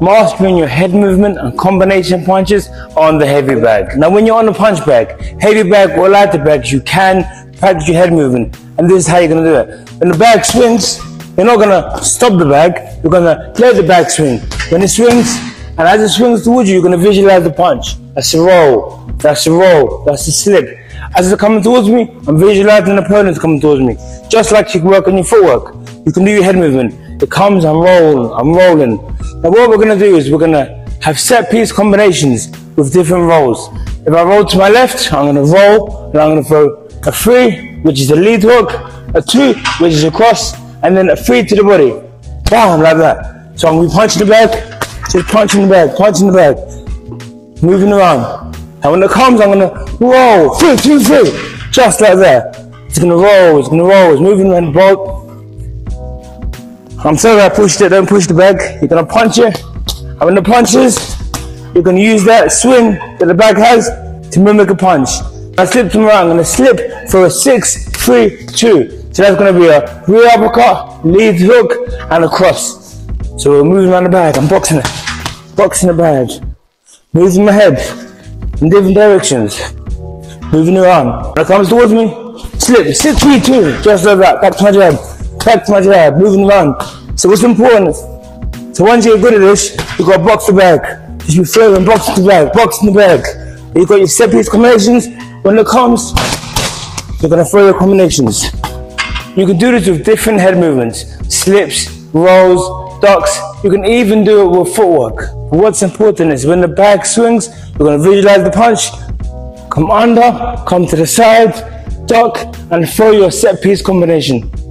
mastering your head movement and combination punches on the heavy bag. Now when you're on the punch bag, heavy bag or lighter bags, you can practice your head movement, and this is how you're going to do it. When the bag swings, you're not going to stop the bag, you're going to play the back swing. When it swings, and as it swings towards you, you're going to visualize the punch. That's a roll, that's a roll, that's a slip. As it's coming towards me, I'm visualizing the opponent coming towards me. Just like you can work on your footwork, you can do your head movement. It comes, I'm rolling, I'm rolling. Now what we're going to do is we're going to have set piece combinations with different rolls. If I roll to my left, I'm going to roll, and I'm going to throw a 3, which is a lead hook, a 2, which is a cross, and then a 3 to the body. Bam, like that. So I'm going to punch the bag, just punching the bag, punching the bag, moving around. And when it comes, I'm going to roll, 3, 2, 3, just like that. It's going to roll, it's going to roll, it's moving around the bolt. I'm sorry I pushed it, don't push the bag. You're going to punch it, and when the punches, you're going to use that swing that the bag has to mimic a punch. I slipped him around, I'm going to slip for a 6, 3, 2. So that's going to be a rear uppercut, lead hook, and a cross. So we're moving around the bag, I'm boxing it, boxing the bag, moving my head in different directions, moving around. When it comes towards me, slip, 6, 3, 2, just like that, back to my jab, moving around. So what's important? So once you get good at this, you've got to box the bag. Just be flailing, boxing the bag, boxing the bag. You've got your set piece combinations. When it comes, you're going to throw your combinations. You can do this with different head movements, slips, rolls, ducks. You can even do it with footwork. But what's important is when the bag swings, you're going to visualize the punch, come under, come to the side, duck, and throw your set piece combination.